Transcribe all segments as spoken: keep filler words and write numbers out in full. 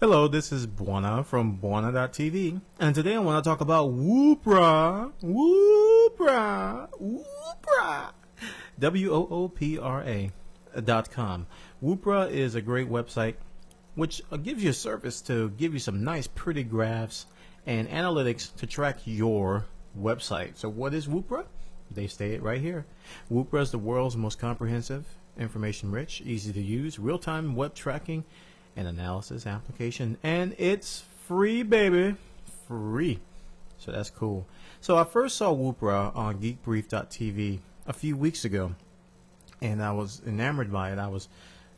Hello, this is Bwana from Bwana dot T V, and today I want to talk about Woopra, Woopra, Woopra, W O O P R A dot com. Woopra is a great website which gives you a service to give you some nice pretty graphs and analytics to track your website. So what is Woopra? They state it right here. Woopra is the world's most comprehensive, information-rich, easy-to-use, real-time web tracking and analysis application, and it's free, baby, free. So that's cool. So I first saw Woopra on geek brief dot T V a few weeks ago, and I was enamored by it. I was,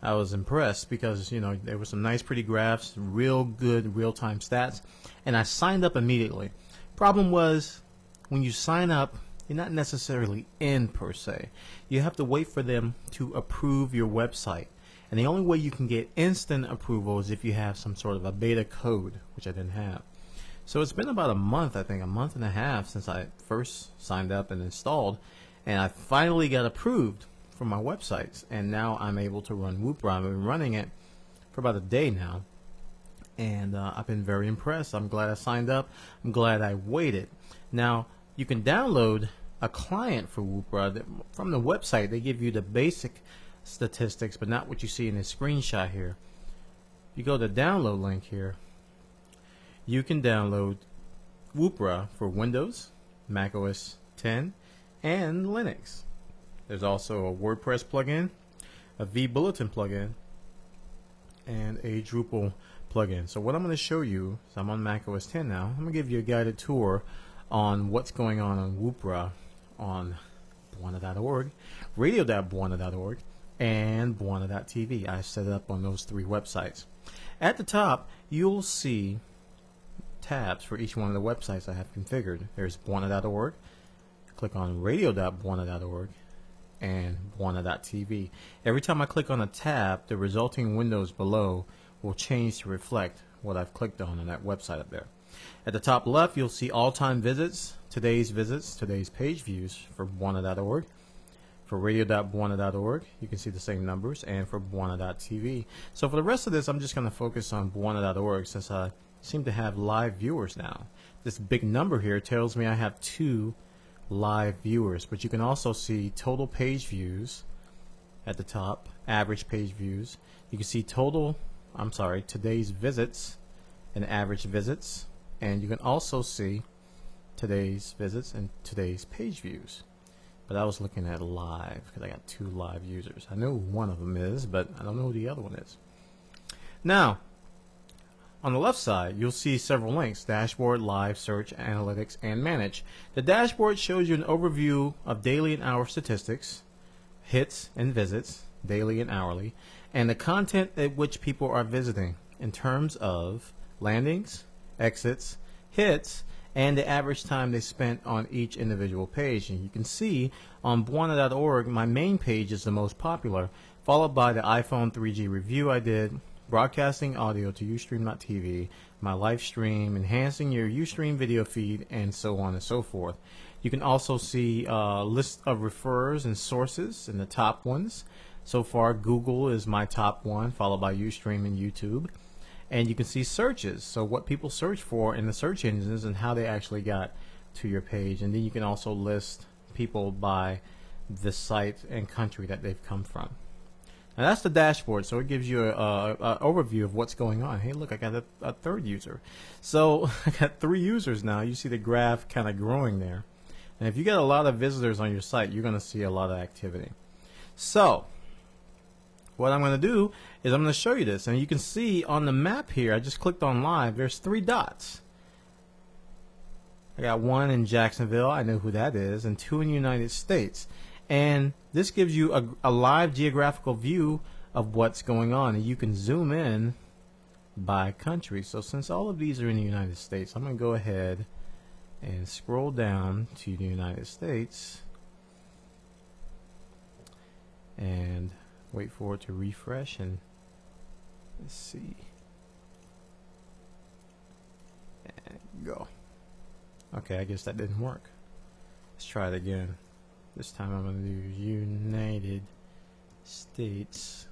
I was impressed because you know there were some nice, pretty graphs, real good real-time stats, and I signed up immediately. Problem was, when you sign up, you're not necessarily in per se. You have to wait for them to approve your website. And the only way you can get instant approval is if you have some sort of a beta code, which I didn't have. So it's been about a month, I think, a month and a half since I first signed up and installed, and I finally got approved for my websites. And now I'm able to run Woopra. I've been running it for about a day now, and uh, I've been very impressed. I'm glad I signed up. I'm glad I waited. Now, you can download a client for Woopra. That, from the website, they give you the basic statistics, but not what you see in this screenshot here. If you go to the download link here, you can download Woopra for Windows, Mac O S ten, and Linux. There's also a WordPress plugin, a vBulletin plugin, and a Drupal plugin. So what I'm going to show you, so I'm on Mac O S ten now, I'm going to give you a guided tour on what's going on on Woopra on Bwana dot org, radio dot bwana dot org, and Bwana dot T V. I set it up on those three websites. At the top, you'll see tabs for each one of the websites I have configured. There's Bwana dot org, click on radio dot bwana dot org, and Bwana dot T V. Every time I click on a tab, the resulting windows below will change to reflect what I've clicked on on that website up there. At the top left, you'll see all-time visits, today's visits, today's page views for Bwana dot org. For radio dot bwana dot org, you can see the same numbers, and for Bwana dot T V. So for the rest of this, I'm just going to focus on Bwana dot org since I seem to have live viewers now. This big number here tells me I have two live viewers, but you can also see total page views at the top, average page views. You can see total, I'm sorry, today's visits and average visits, and you can also see today's visits and today's page views. But I was looking at live because I got two live users. I know one of them is, but I don't know who the other one is. Now, on the left side, you'll see several links: dashboard, live, search, analytics, and manage. The dashboard shows you an overview of daily and hour statistics, hits and visits, daily and hourly, and the content at which people are visiting in terms of landings, exits, hits, and the average time they spent on each individual page. And you can see on Bwana dot org, my main page is the most popular, followed by the iPhone three G review I did, broadcasting audio to Ustream dot T V, my live stream, enhancing your Ustream video feed, and so on and so forth. You can also see a list of referrers and sources in the top ones. So far, Google is my top one, followed by Ustream and YouTube. And you can see searches, so what people search for in the search engines and how they actually got to your page. And then you can also list people by the site and country that they've come from. Now that's the dashboard, so it gives you a, a, a overview of what's going on. Hey, look, I got a, a third user. So I got three users now. You see the graph kind of growing there. And if you get a lot of visitors on your site, you're going to see a lot of activity. So what I'm going to do is I'm going to show you this, and you can see on the map here, I just clicked on live, there's three dots. I got one in Jacksonville, I know who that is, and two in the United States. And this gives you a, a live geographical view of what's going on, and you can zoom in by country. So since all of these are in the United States, I'm going to go ahead and scroll down to the United States and wait for it to refresh, and let's see, and go. Okay, I guess that didn't work. Let's try it again. This time I'm going to do United States.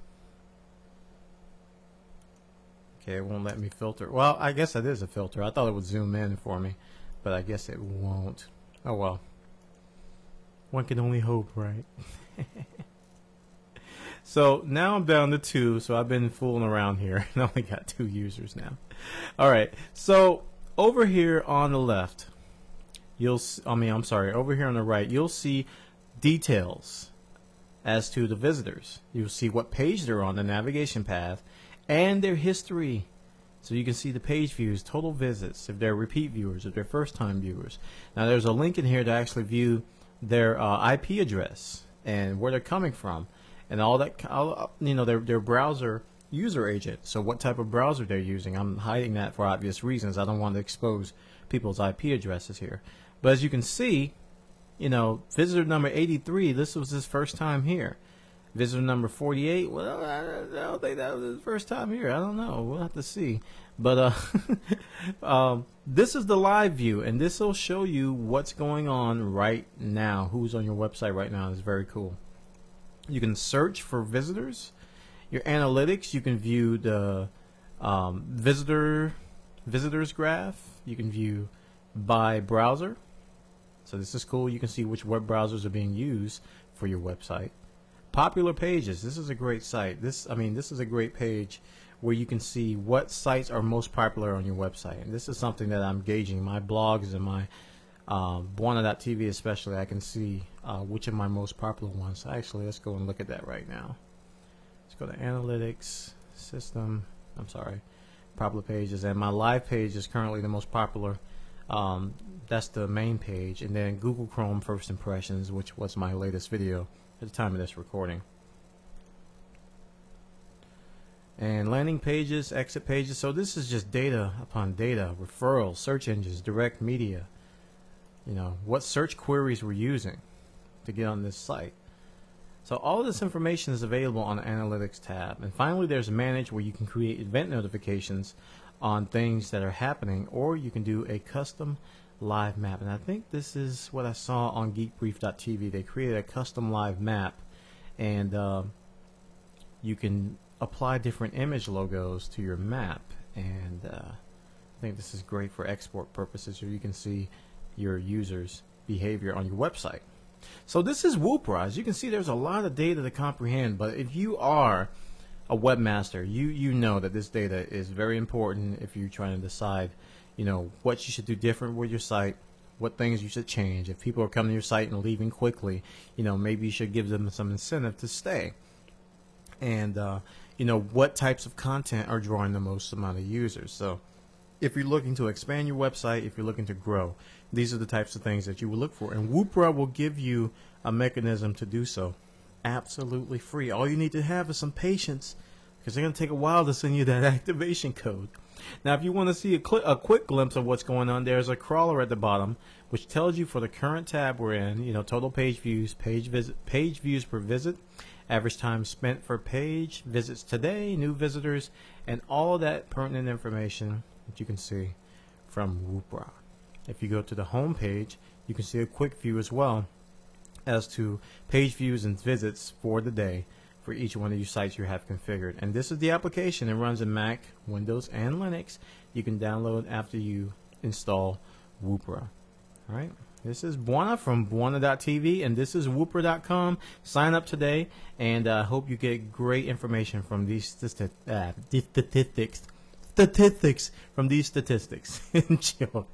Okay, it won't let me filter. Well, I guess that is a filter. I thought it would zoom in for me, but I guess it won't. Oh well. One can only hope, right? So now I'm down to two, so I've been fooling around here and only got two users now. Alright, so over here on the left, you'll see, I mean, I'm sorry, over here on the right, you'll see details as to the visitors. You'll see what page they're on, the navigation path, and their history. So you can see the page views, total visits, if they're repeat viewers, if they're first-time viewers. Now there's a link in here to actually view their uh, I P address and where they're coming from, and all that, all, you know, their their browser user agent. So what type of browser they're using. I'm hiding that for obvious reasons. I don't want to expose people's I P addresses here. But as you can see, you know, visitor number eighty-three, this was his first time here. Visitor number forty-eight, well, I don't think that was his first time here. I don't know. We'll have to see. But uh, um, this is the live view, and this will show you what's going on right now, who's on your website right now. It's very cool. You can search for visitors. Your analytics, you can view the um, visitor visitors graph. You can view by browser. So this is cool. You can see which web browsers are being used for your website. Popular pages. This is a great site. This, I mean, this is a great page where you can see what sites are most popular on your website. And this is something that I'm gauging. My blogs and my Uh, Bwana dot T V especially, I can see uh, which of my most popular ones. Actually, let's go and look at that right now. Let's go to Analytics, System, I'm sorry, Popular Pages, and my live page is currently the most popular. Um, that's the main page, and then Google Chrome First Impressions, which was my latest video at the time of this recording. And landing pages, exit pages, so this is just data upon data, referrals, search engines, direct media. You know, what search queries we're using to get on this site. So all this information is available on the Analytics tab. And finally, there's Manage, where you can create event notifications on things that are happening, or you can do a custom live map. And I think this is what I saw on geek brief dot T V. They created a custom live map, and uh, you can apply different image logos to your map. And uh, I think this is great for export purposes, where you can see your users' behavior on your website. So this is Woopra. As you can see, there's a lot of data to comprehend, but if you are a webmaster, you you know that this data is very important if you're trying to decide, you know, what you should do different with your site, what things you should change. If people are coming to your site and leaving quickly, you know, maybe you should give them some incentive to stay. And uh, you know, what types of content are drawing the most amount of users. So if you're looking to expand your website, if you're looking to grow, these are the types of things that you will look for. And Woopra will give you a mechanism to do so absolutely free. All you need to have is some patience, because they're going to take a while to send you that activation code. Now, if you want to see a, a quick glimpse of what's going on, there's a crawler at the bottom, which tells you for the current tab we're in, you know, total page views, page, visit, page views per visit, average time spent for page, visits today, new visitors, and all of that pertinent information that you can see from Woopra. If you go to the home page, you can see a quick view as well as to page views and visits for the day for each one of your sites you have configured. And this is the application. It runs in Mac, Windows, and Linux. You can download after you install Woopra. All right. This is Bwana from Bwana dot T V, and this is Woopra dot com. Sign up today, and I uh, hope you get great information from these statistics. Uh, statistics. statistics from these statistics. Enjoy.